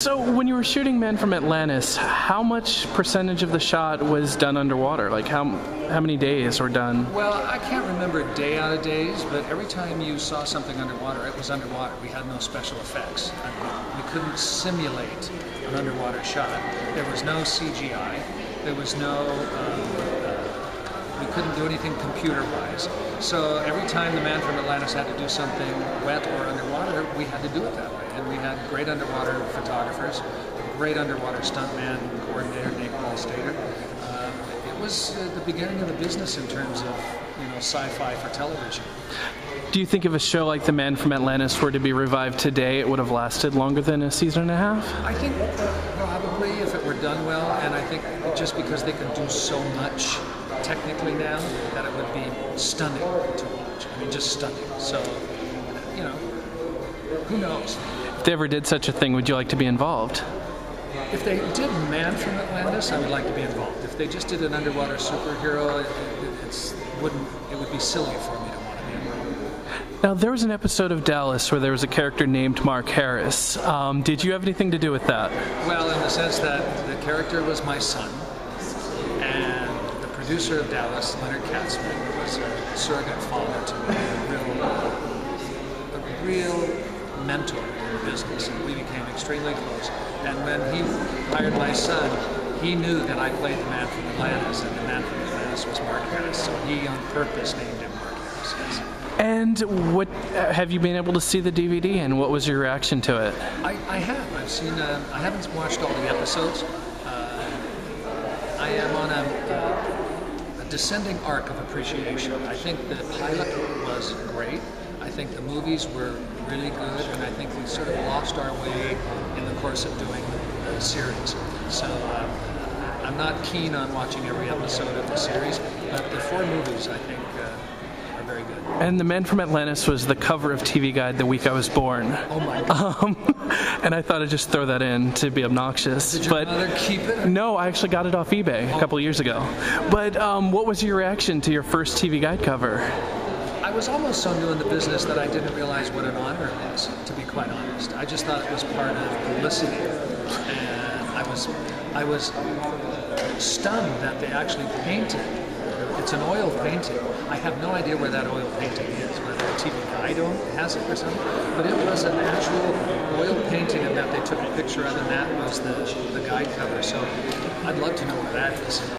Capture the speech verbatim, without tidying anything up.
So when you were shooting Man From Atlantis, how much percentage of the shot was done underwater? Like how how many days were done? Well, I can't remember day out of days, but every time you saw something underwater, it was underwater. We had no special effects. I mean, we couldn't simulate an underwater shot. There was no C G I. There was no... Um, We couldn't do anything computer-wise. So every time the Man From Atlantis had to do something wet or underwater, we had to do it that way. And we had great underwater photographers, great underwater stuntman coordinator, Nate Paul Stater. Uh, it was uh, the beginning of the business in terms of, you know, sci-fi for television. Do you think if a show like The Man From Atlantis were to be revived today, it would have lasted longer than a season and a half? I think probably if it were done well, and I think just because they could do so much technically now, that it would be stunning to watch. I mean, just stunning. So, you know, who knows? If they ever did such a thing, would you like to be involved? If they did Man From Atlantis, I would like to be involved. If they just did an underwater superhero, it, it, it's, it, wouldn't, it would be silly for me to want to be involved. Now, there was an episode of Dallas where there was a character named Mark Harris. Um, did you have anything to do with that? Well, in the sense that the character was my son, and the producer of Dallas, Leonard Katzman, was a surrogate father to me, a real, a real mentor in the business, and we became extremely close. And when he hired my son, he knew that I played the Man From Atlantis, and the Man From Atlantis was Mark Harris, so he on purpose named him Mark Harris. Yes. And what uh, have you been able to see the D V D, and what was your reaction to it? I, I have. I've seen. Uh, I haven't watched all the episodes. Uh, I am on a, uh, a descending arc of appreciation. I think the pilot was great. I think the movies were really good, and I think we sort of lost our way in the course of doing the, the series. So. Um, I'm not keen on watching every episode of the series, but the four movies, I think, uh, are very good. And The Man From Atlantis was the cover of T V Guide the week I was born. Oh, my God. Um, and I thought I'd just throw that in to be obnoxious. Did your but mother keep it? No, I actually got it off eBay oh. a couple of years ago. But um, what was your reaction to your first T V Guide cover? I was almost so new in the business that I didn't realize what an honor it was, to be quite honest. I just thought it was part of publicity. And I was... I was stunned that they actually painted. It's an oil painting. I have no idea where that oil painting is, whether T V Guide has it or something, but it was an actual oil painting, and that they took a picture of, and that was the, the guide cover. So I'd love to know where that is.